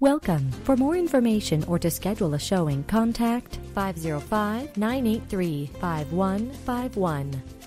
Welcome. For more information or to schedule a showing, contact 505-983-5151.